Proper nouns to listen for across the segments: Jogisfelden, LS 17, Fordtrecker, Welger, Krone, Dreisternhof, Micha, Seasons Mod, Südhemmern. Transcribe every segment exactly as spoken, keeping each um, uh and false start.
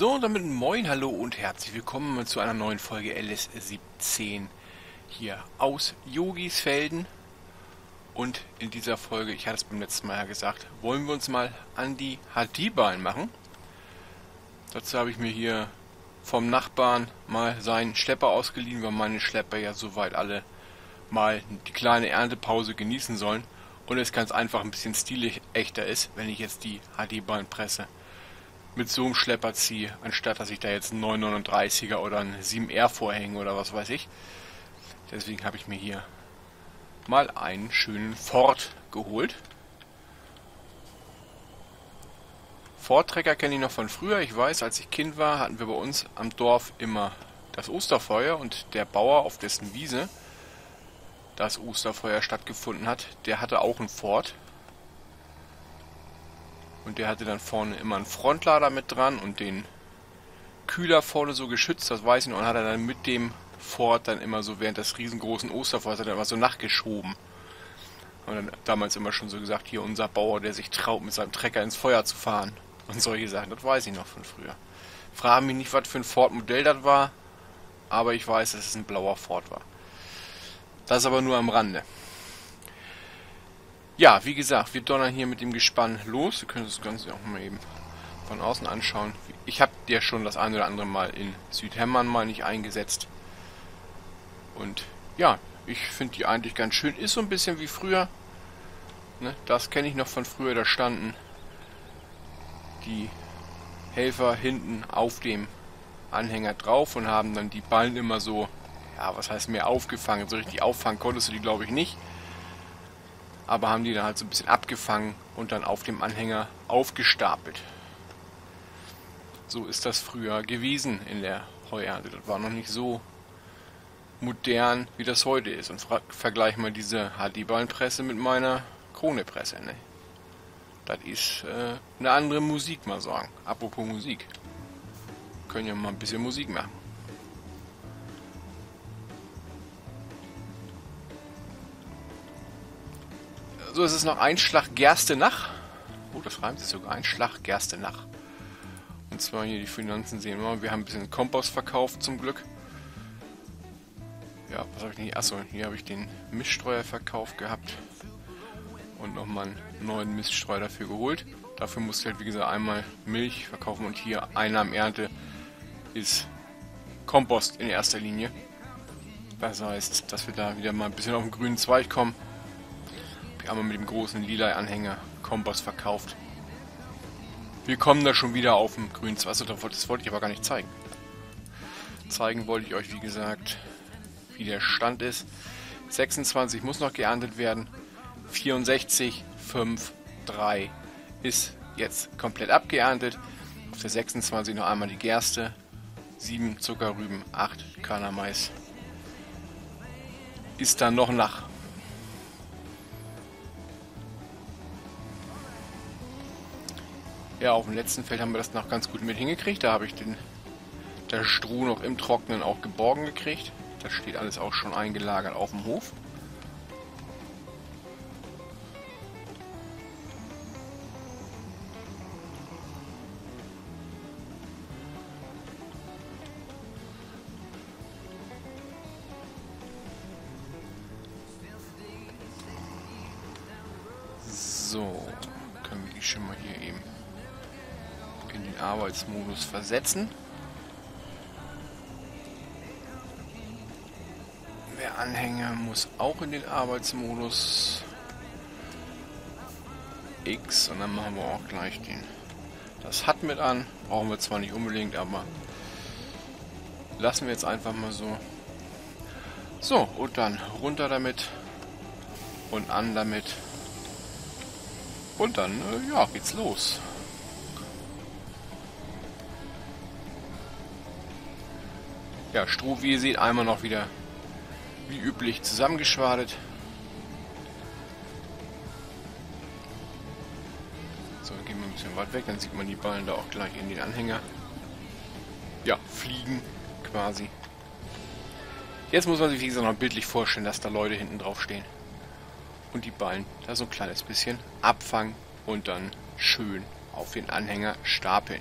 So, damit moin, hallo und herzlich willkommen zu einer neuen Folge L S siebzehn hier aus Jogisfelden. Und in dieser Folge, ich hatte es beim letzten Mal ja gesagt, wollen wir uns mal an die H D-Bahn machen. Dazu habe ich mir hier vom Nachbarn mal seinen Schlepper ausgeliehen, weil meine Schlepper ja soweit alle mal die kleine Erntepause genießen sollen. Und es ganz einfach ein bisschen stilig echter ist, wenn ich jetzt die H D-Bahn presse. Mit so einem Schlepper ziehe, anstatt dass ich da jetzt einen neun neununddreißiger oder einen sieben R vorhänge oder was weiß ich. Deswegen habe ich mir hier mal einen schönen Ford geholt. Fordtrecker kenne ich noch von früher. Ich weiß, als ich Kind war, hatten wir bei uns am Dorf immer das Osterfeuer und der Bauer, auf dessen Wiese das Osterfeuer stattgefunden hat, der hatte auch einen Ford. Und der hatte dann vorne immer einen Frontlader mit dran und den Kühler vorne so geschützt, das weiß ich noch. Und hat er dann mit dem Ford dann immer so während des riesengroßen Osterfeuers hat er immer so nachgeschoben. Und dann damals immer schon so gesagt, hier unser Bauer, der sich traut, mit seinem Trecker ins Feuer zu fahren. Und solche Sachen, das weiß ich noch von früher. Fragen mich nicht, was für ein Ford-Modell das war, aber ich weiß, dass es ein blauer Ford war. Das aber nur am Rande. Ja, wie gesagt, wir donnern hier mit dem Gespann los. Wir können das Ganze auch mal eben von außen anschauen. Ich habe ja schon das ein oder andere Mal in Südhemmern, meine ich, eingesetzt. Und ja, ich finde die eigentlich ganz schön. Ist so ein bisschen wie früher. Ne, das kenne ich noch von früher. Da standen die Helfer hinten auf dem Anhänger drauf und haben dann die Ballen immer so, ja, was heißt mehr aufgefangen. So richtig auffangen konntest du die, glaube ich, nicht. Aber haben die dann halt so ein bisschen abgefangen und dann auf dem Anhänger aufgestapelt. So ist das früher gewesen in der Heuernte. Das war noch nicht so modern, wie das heute ist. Und vergleich mal diese H D-Bahn-Presse mit meiner Krone-Presse. Ne? Das ist äh, eine andere Musik, mal sagen. Apropos Musik. Wir können ja mal ein bisschen Musik machen. So, es ist noch ein Schlag Gerstenach. Oh, das reimt sich sogar. Ein Schlag Gerstenach. Und zwar hier die Finanzen sehen wir. Wir haben ein bisschen Kompost verkauft, zum Glück. Ja, was habe ich denn hier? Achso, hier habe ich den Miststreuer verkauft gehabt. Und nochmal einen neuen Miststreuer dafür geholt. Dafür musste ich halt, wie gesagt, einmal Milch verkaufen. Und hier Einnahmenernte ist Kompost in erster Linie. Das heißt, dass wir da wieder mal ein bisschen auf den grünen Zweig kommen. Einmal mit dem großen lila Anhänger Kompost verkauft. Wir kommen da schon wieder auf dem grünen Wasser. Das wollte ich aber gar nicht zeigen. Zeigen wollte ich euch, wie gesagt, wie der Stand ist. sechsundzwanzig muss noch geerntet werden. vierundsechzig, fünf, drei ist jetzt komplett abgeerntet. Auf der sechsundzwanzig noch einmal die Gerste. sieben Zuckerrüben, acht Körner Mais. Ist dann noch nach. Ja, auf dem letzten Feld haben wir das noch ganz gut mit hingekriegt. Da habe ich den der Stroh noch im Trocknen auch geborgen gekriegt. Das steht alles auch schon eingelagert auf dem Hof. So, können wir die schon mal hier eben in den Arbeitsmodus versetzen. Der Anhänger muss auch in den Arbeitsmodus X und dann machen wir auch gleich den das H D mit an. Brauchen wir zwar nicht unbedingt, aber lassen wir jetzt einfach mal so. So, und dann runter damit und an damit. Und dann, ja, geht's los. Ja, Stroh, wie ihr seht, einmal noch wieder, wie üblich, zusammengeschwadet. So, dann gehen wir ein bisschen weit weg, dann sieht man die Ballen da auch gleich in den Anhänger. Ja, fliegen quasi. Jetzt muss man sich, wie gesagt, noch bildlich vorstellen, dass da Leute hinten drauf stehen. Und die Ballen da so ein kleines bisschen abfangen und dann schön auf den Anhänger stapeln.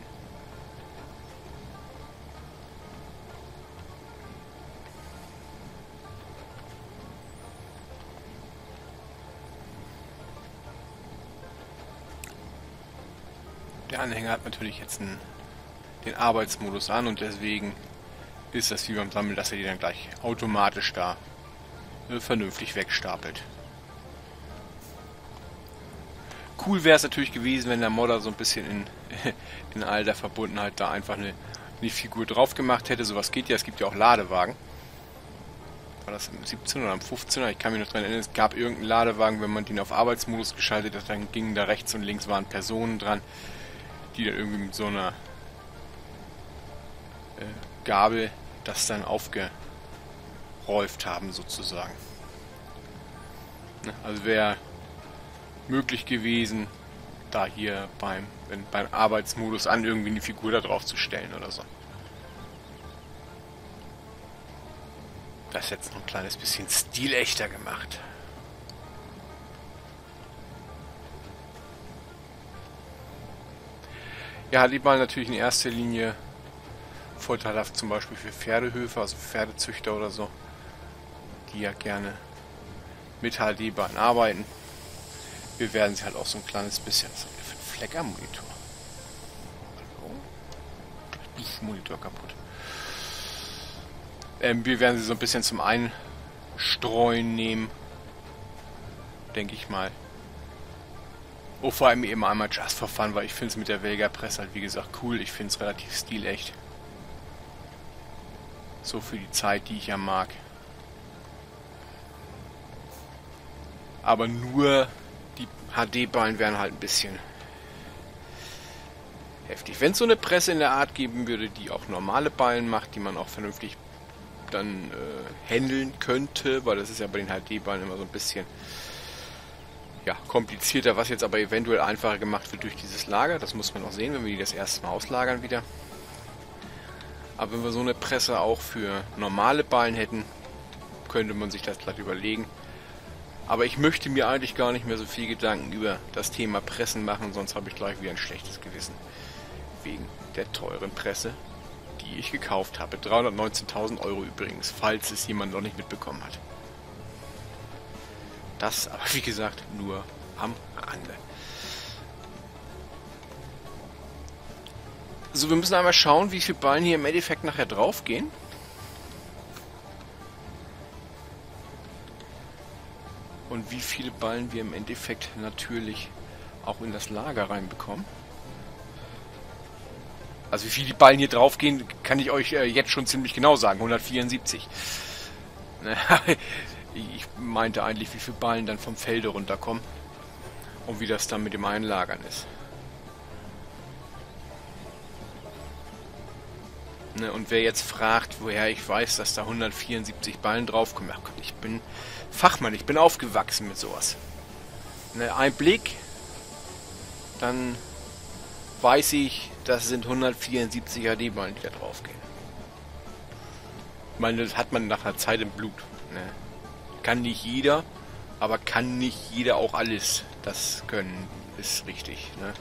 Der Anhänger hat natürlich jetzt einen, den Arbeitsmodus an und deswegen ist das wie beim Sammeln, dass er die dann gleich automatisch da äh, vernünftig wegstapelt. Cool wäre es natürlich gewesen, wenn der Modder so ein bisschen in, in all der Verbundenheit da einfach eine, eine Figur drauf gemacht hätte. Sowas geht ja, es gibt ja auch Ladewagen. War das im siebzehner oder am fünfzehner? Ich kann mich noch dran erinnern, es gab irgendeinen Ladewagen, wenn man den auf Arbeitsmodus geschaltet hat, dann gingen da rechts und links waren Personen dran, die dann irgendwie mit so einer äh, Gabel das dann aufgeräuft haben, sozusagen. Also wer möglich gewesen, da hier beim, wenn, beim Arbeitsmodus an irgendwie eine Figur da drauf zu stellen oder so. Das ist jetzt noch ein kleines bisschen stilechter gemacht. Ja, die waren natürlich in erster Linie vorteilhaft zum Beispiel für Pferdehöfe, also Pferdezüchter oder so, die ja gerne mit H D-Bahn arbeiten. Wir werden sie halt auch so ein kleines bisschen. Was haben wir für einen Fleck am Monitor? Hallo? Uff, Monitor kaputt. Ähm, wir werden sie so ein bisschen zum Einstreuen nehmen. Denke ich mal. Oh, vor allem eben einmal just for fun, weil ich finde es mit der Welger Presse halt wie gesagt cool. Ich finde es relativ stilecht. So für die Zeit, die ich ja mag. Aber nur die H D-Bahnen wären halt ein bisschen heftig. Wenn es so eine Presse in der Art geben würde, die auch normale Ballen macht, die man auch vernünftig dann äh, handeln könnte, weil das ist ja bei den H D-Ballen immer so ein bisschen ja, komplizierter, was jetzt aber eventuell einfacher gemacht wird durch dieses Lager. Das muss man auch sehen, wenn wir die das erste Mal auslagern wieder. Aber wenn wir so eine Presse auch für normale Ballen hätten, könnte man sich das vielleicht überlegen. Aber ich möchte mir eigentlich gar nicht mehr so viel Gedanken über das Thema Pressen machen, sonst habe ich gleich wieder ein schlechtes Gewissen. Wegen der teuren Presse, die ich gekauft habe. dreihundertneunzehntausend Euro übrigens, falls es jemand noch nicht mitbekommen hat. Das aber, wie gesagt, nur am Rande. So, wir müssen einmal schauen, wie viele Ballen hier im Endeffekt nachher drauf gehen. Und wie viele Ballen wir im Endeffekt natürlich auch in das Lager reinbekommen. Also wie viele Ballen hier drauf gehen, kann ich euch äh, jetzt schon ziemlich genau sagen. hundertvierundsiebzig. Ich meinte eigentlich, wie viele Ballen dann vom Felde runterkommen. Und wie das dann mit dem Einlagern ist. Ne, und wer jetzt fragt, woher ich weiß, dass da hundertvierundsiebzig Ballen draufkommen. Ach Gott, ich bin Fachmann, ich bin aufgewachsen mit sowas. Ne, ein Blick, dann weiß ich, das sind hundertvierundsiebzig H D-Ballen, die da drauf gehen. Ich meine, das hat man nach einer Zeit im Blut. Ne? Kann nicht jeder, aber kann nicht jeder auch alles. Das können ist richtig. Ne?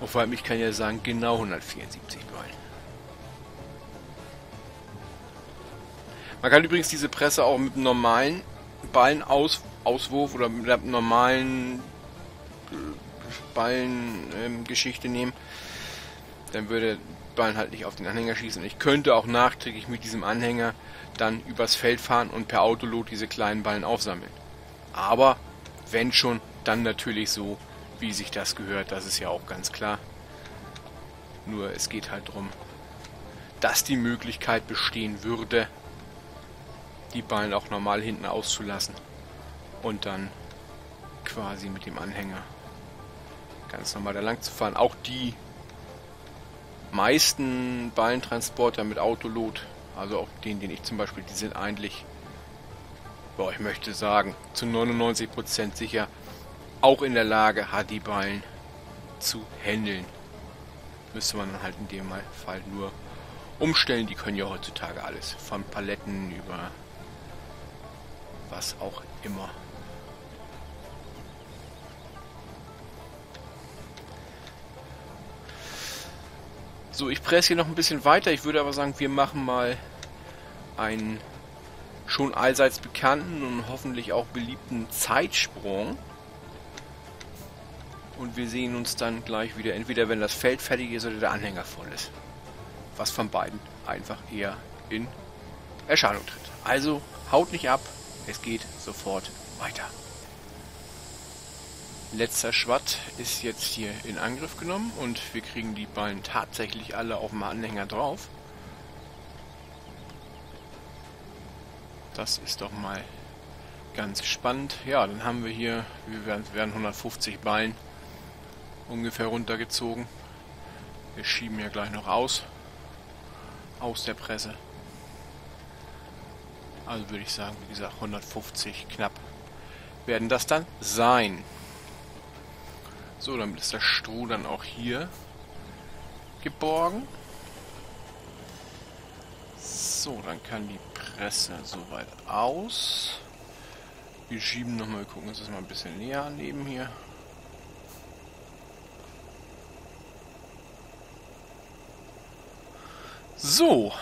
Und vor allem, ich kann ja sagen, genau hundertvierundsiebzig Ballen. Man kann übrigens diese Presse auch mit einem normalen Ballenauswurf oder mit einer normalen Ballengeschichte nehmen. Dann würde der Ballen halt nicht auf den Anhänger schießen. Ich könnte auch nachträglich mit diesem Anhänger dann übers Feld fahren und per Autolot diese kleinen Ballen aufsammeln. Aber wenn schon, dann natürlich so, wie sich das gehört. Das ist ja auch ganz klar. Nur es geht halt darum, dass die Möglichkeit bestehen würde, die Ballen auch normal hinten auszulassen und dann quasi mit dem Anhänger ganz normal da lang zu fahren. Auch die meisten Ballentransporter mit Autolot, also auch den, den ich zum Beispiel, die sind eigentlich, boah, ich möchte sagen, zu neunundneunzig Prozent sicher auch in der Lage, H D-Ballen zu handeln. Müsste man dann halt in dem Fall nur umstellen. Die können ja heutzutage alles, von Paletten über was auch immer. So, ich presse hier noch ein bisschen weiter. Ich würde aber sagen, wir machen mal einen schon allseits bekannten und hoffentlich auch beliebten Zeitsprung. Und wir sehen uns dann gleich wieder, entweder wenn das Feld fertig ist oder der Anhänger voll ist. Was von beiden einfach eher in Erscheinung tritt. Also haut nicht ab, es geht sofort weiter. Letzter Schwatt ist jetzt hier in Angriff genommen und wir kriegen die Ballen tatsächlich alle auf dem Anhänger drauf. Das ist doch mal ganz spannend. Ja, dann haben wir hier, wir werden, werden hundertfünfzig Ballen ungefähr runtergezogen. Wir schieben ja gleich noch aus. Aus der Presse. Also würde ich sagen, wie gesagt, hundertfünfzig knapp werden das dann sein. So, damit ist das Stroh dann auch hier geborgen. So, dann kann die Presse soweit aus. Wir schieben nochmal, wir gucken uns das mal ein bisschen näher an eben hier. So,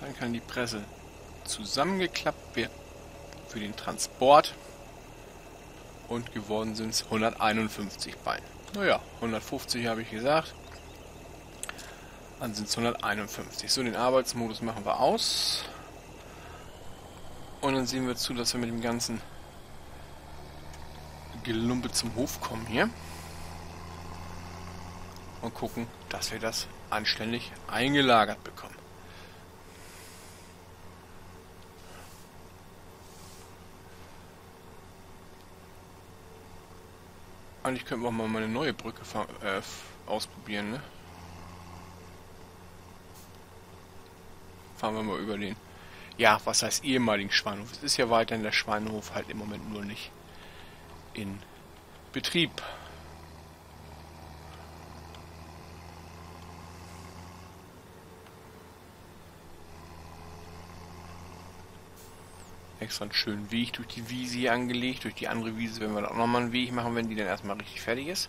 dann kann die Presse zusammengeklappt werden für den Transport. Und geworden sind es hunderteinundfünfzig Ballen. Naja, hundertfünfzig habe ich gesagt. Dann sind es hunderteinundfünfzig. So, den Arbeitsmodus machen wir aus. Und dann sehen wir zu, dass wir mit dem ganzen Gelumpe zum Hof kommen hier. Und gucken, dass wir das anständig eingelagert bekommen. Eigentlich könnten wir auch mal meine neue Brücke äh, ausprobieren, ne? Fahren wir mal über den... Ja, was heißt ehemaligen Schweinhof? Es ist ja weiterhin der Schweinhof, halt im Moment nur nicht in Betrieb. Extra einen schönen Weg durch die Wiese hier angelegt. Durch die andere Wiese werden wir da auch nochmal einen Weg machen, wenn die dann erstmal richtig fertig ist.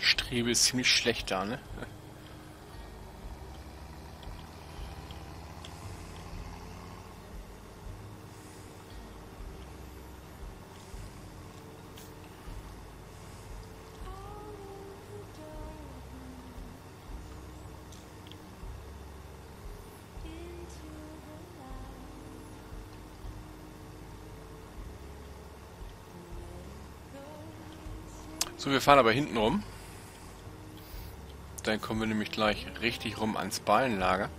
Strebe ist ziemlich schlecht da, ne? So, wir fahren aber hinten rum. Dann kommen wir nämlich gleich richtig rum ans Ballenlager,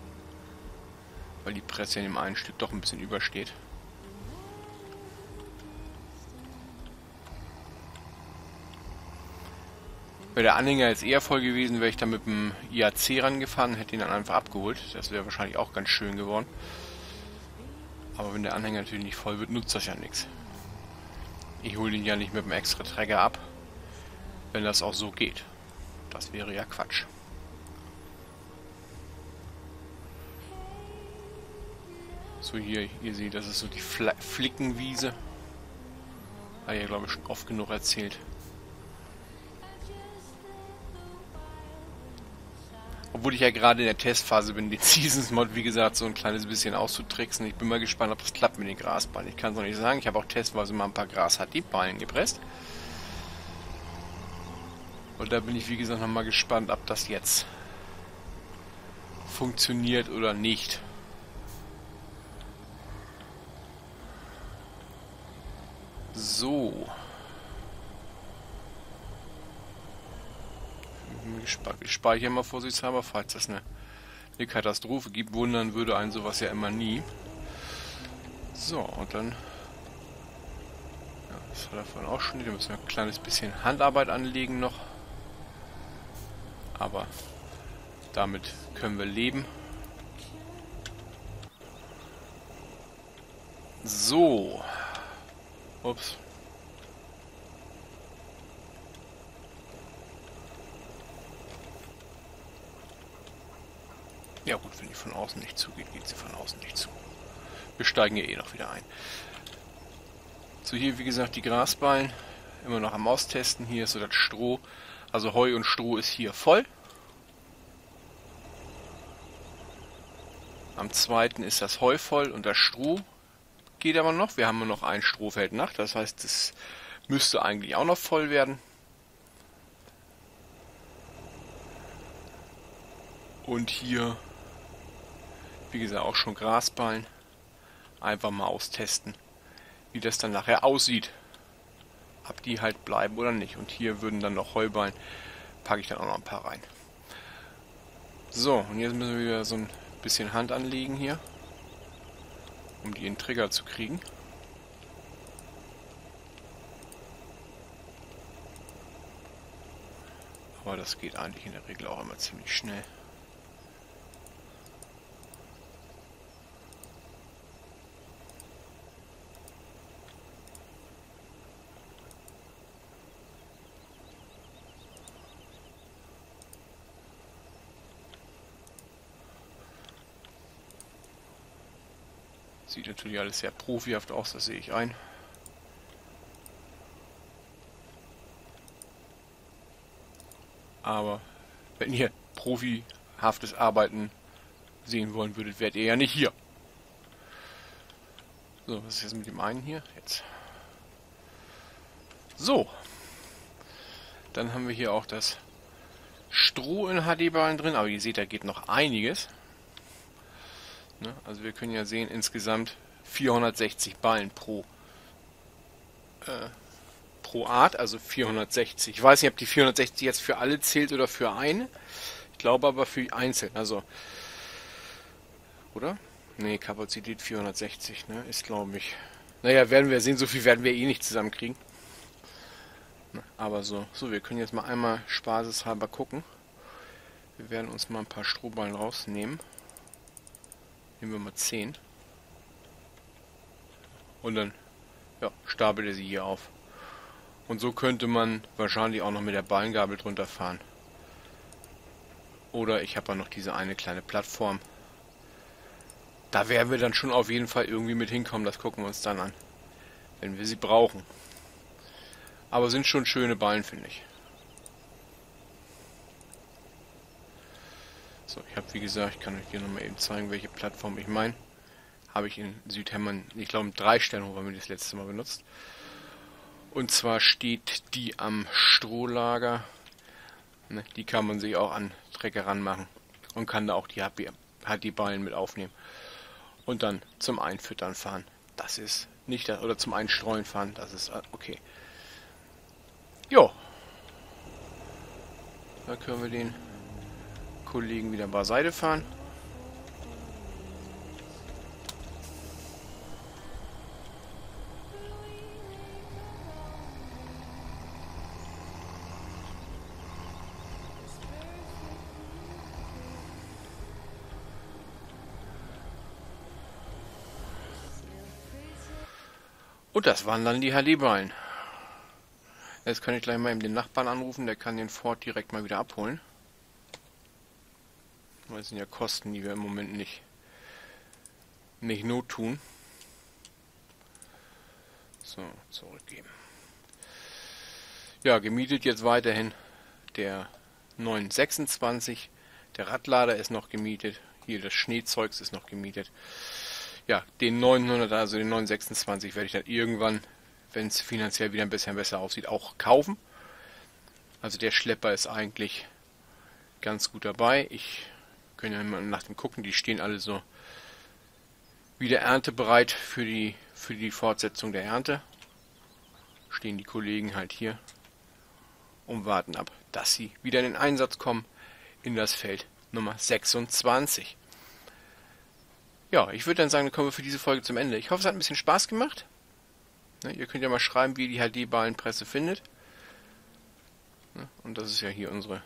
weil die Presse in dem einen Stück doch ein bisschen übersteht. Wäre der Anhänger jetzt eher voll gewesen, wäre ich dann mit dem I A C rangefahren, hätte ihn dann einfach abgeholt. Das wäre wahrscheinlich auch ganz schön geworden. Aber wenn der Anhänger natürlich nicht voll wird, nutzt das ja nichts. Ich hole ihn ja nicht mit dem extra Träger ab, wenn das auch so geht. Das wäre ja Quatsch. So, hier, ihr seht, das ist so die Fl Flickenwiese. Habe ich ja, glaube ich, schon oft genug erzählt. Obwohl ich ja gerade in der Testphase bin, den Seasons Mod, wie gesagt, so ein kleines bisschen auszutricksen. Ich bin mal gespannt, ob das klappt mit den Grasballen. Ich kann es noch nicht sagen. Ich habe auch testweise mal ein paar Gras-H D-Ballen gepresst. Und da bin ich, wie gesagt, nochmal gespannt, ob das jetzt funktioniert oder nicht. So. Ich speichere mal vorsichtshalber, falls das eine, eine Katastrophe gibt. Wundern würde einen sowas ja immer nie. So, und dann... Ja, das war davon auch schon. Da müssen wir ein kleines bisschen Handarbeit anlegen noch. Aber damit können wir leben. So. Ups. Ja gut, wenn die von außen nicht zugeht, geht sie von außen nicht zu. Wir steigen ja eh noch wieder ein. So, hier wie gesagt die Grasballen. Immer noch am Austesten. Hier ist so das Stroh. Also Heu und Stroh ist hier voll. Am zweiten ist das Heu voll und das Stroh geht aber noch. Wir haben noch ein Strohfeld nach. Das heißt, das müsste eigentlich auch noch voll werden. Und hier, wie gesagt, auch schon Grasballen. Einfach mal austesten, wie das dann nachher aussieht. Ob die halt bleiben oder nicht. Und hier würden dann noch Heuballen. Packe ich dann auch noch ein paar rein. So, und jetzt müssen wir wieder so ein bisschen Hand anlegen hier, um die in den Trigger zu kriegen. Aber das geht eigentlich in der Regel auch immer ziemlich schnell. Sieht natürlich alles sehr profihaft aus, das sehe ich ein. Aber wenn ihr profihaftes Arbeiten sehen wollen würdet, wärt ihr ja nicht hier. So, was ist jetzt mit dem einen hier? Jetzt. So. Dann haben wir hier auch das Stroh in H D-Bahn drin. Aber ihr seht, da geht noch einiges. Also wir können ja sehen, insgesamt vierhundertsechzig Ballen pro, äh, pro Art, also vierhundertsechzig. Ich weiß nicht, ob die vierhundertsechzig jetzt für alle zählt oder für eine. Ich glaube aber für einzeln, also, oder? Ne, Kapazität vierhundertsechzig, ne, ist glaube ich. Naja, werden wir sehen, so viel werden wir eh nicht zusammenkriegen. Aber so, so, wir können jetzt mal einmal spaßeshalber gucken. Wir werden uns mal ein paar Strohballen rausnehmen. Nehmen wir mal zehn. Und dann ja, stapelt er sie hier auf. Und so könnte man wahrscheinlich auch noch mit der Ballengabel drunter fahren. Oder ich habe ja noch diese eine kleine Plattform. Da werden wir dann schon auf jeden Fall irgendwie mit hinkommen. Das gucken wir uns dann an. Wenn wir sie brauchen. Aber sind schon schöne Ballen, finde ich. So, ich habe wie gesagt, ich kann euch hier nochmal eben zeigen, welche Plattform ich meine. Habe ich in Südhemmern, ich glaube im Dreisternhof haben wir das letzte Mal benutzt. Und zwar steht die am Strohlager. Ne, die kann man sich auch an Trecker ranmachen und kann da auch die H D-Ballen mit aufnehmen. Und dann zum Einfüttern fahren. Das ist nicht das, oder zum Einstreuen fahren, das ist okay. Jo. Da können wir den Kollegen wieder beiseite fahren. Und das waren dann die H D-Bahnen. Jetzt kann ich gleich mal eben den Nachbarn anrufen, der kann den Ford direkt mal wieder abholen. Das sind ja Kosten, die wir im Moment nicht, nicht not tun. So, zurückgeben. Ja, gemietet jetzt weiterhin der neun sechsundzwanzig. Der Radlader ist noch gemietet. Hier das Schneezeugs ist noch gemietet. Ja, den neunhundert, also den neun sechsundzwanzig werde ich dann irgendwann, wenn es finanziell wieder ein bisschen besser aussieht, auch kaufen. Also der Schlepper ist eigentlich ganz gut dabei. Ich können ja mal nach dem gucken, die stehen alle so wieder erntebereit für die, für die Fortsetzung der Ernte. Stehen die Kollegen halt hier und warten ab, dass sie wieder in den Einsatz kommen in das Feld Nummer sechsundzwanzig. Ja, ich würde dann sagen, dann kommen wir für diese Folge zum Ende. Ich hoffe, es hat ein bisschen Spaß gemacht. Ne, ihr könnt ja mal schreiben, wie ihr die H D-Ballenpresse findet. Ne, und das ist ja hier unsere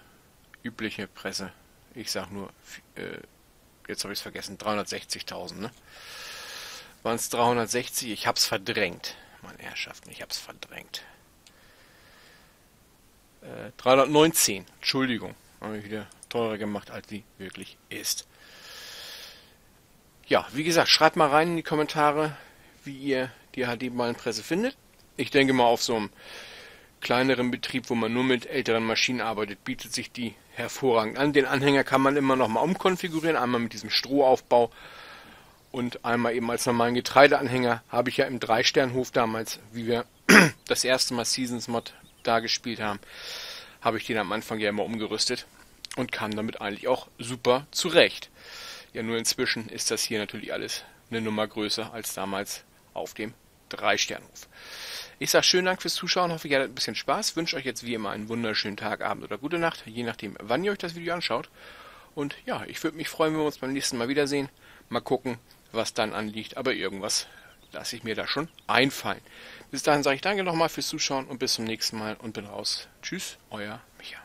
übliche Presse. Ich sag nur, äh, jetzt habe ich es vergessen, dreihundertsechzigtausend, ne? Waren es dreihundertsechzig? Ich hab's verdrängt. meine Herrschaften, ich hab's verdrängt. Äh, dreihundertneunzehn, Entschuldigung, habe ich wieder teurer gemacht, als sie wirklich ist. Ja, wie gesagt, schreibt mal rein in die Kommentare, wie ihr die H D-Bahn-Presse findet. Ich denke mal, auf so einem kleineren Betrieb, wo man nur mit älteren Maschinen arbeitet, bietet sich die hervorragend an. Den Anhänger kann man immer noch mal umkonfigurieren, einmal mit diesem Strohaufbau und einmal eben als normalen Getreideanhänger. Habe ich ja im Dreisternhof damals, wie wir das erste Mal Seasons Mod da gespielt haben, habe ich den am Anfang ja immer umgerüstet und kam damit eigentlich auch super zurecht. Ja, nur inzwischen ist das hier natürlich alles eine Nummer größer als damals auf dem Dreisternhof. Ich sage schönen Dank fürs Zuschauen, hoffe ihr hattet ein bisschen Spaß, wünsche euch jetzt wie immer einen wunderschönen Tag, Abend oder gute Nacht, je nachdem wann ihr euch das Video anschaut. Und ja, ich würde mich freuen, wenn wir uns beim nächsten Mal wiedersehen. Mal gucken, was dann anliegt, aber irgendwas lasse ich mir da schon einfallen. Bis dahin sage ich danke nochmal fürs Zuschauen und bis zum nächsten Mal und bin raus. Tschüss, euer Micha.